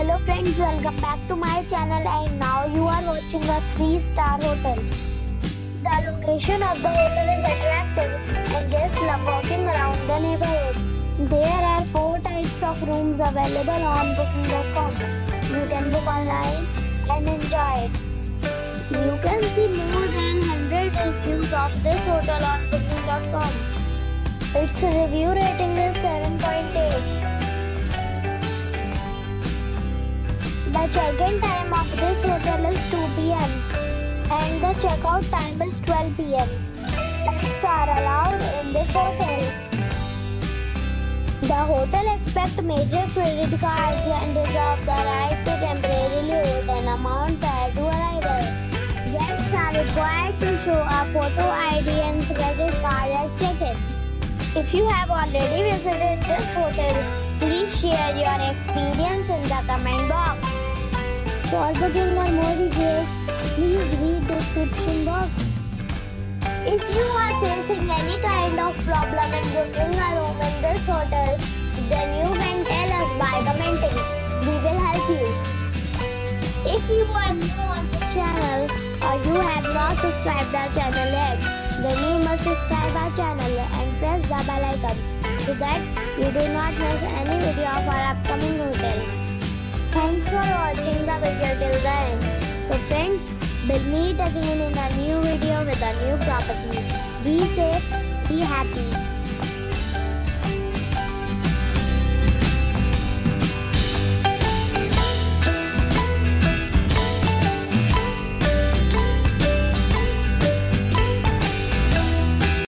Hello friends, welcome back to my channel, and now you are watching a 3-star hotel. The location of the hotel is attractive and guests love walking around the neighborhood. There are 4 types of rooms available on Booking.com. You can book online and enjoy it. You can see more than 100 reviews of this hotel on Booking.com. Its review rating is 7.8. The check-in time of this hotel is 2 p.m. and the check-out time is 12 p.m. Pets are allowed in this hotel. The hotel accepts major credit cards and reserves the right to temporarily hold an amount prior to arrival. Guests are required to show a photo ID and credit card at check-in. If you have already visited this hotel, please share your experience in the comment box. For booking or more details, please read the description box. If you are facing any kind of problem in booking a room in this hotel, then you can tell us by commenting. We will help you. If you are new on this channel or you have not subscribed our channel yet, then you must subscribe our channel and press the bell icon so that you do not miss any video of our upcoming hotel. Thanks for watching the video till the end. So friends, we'll meet again in a new video with a new property. Be safe, be happy.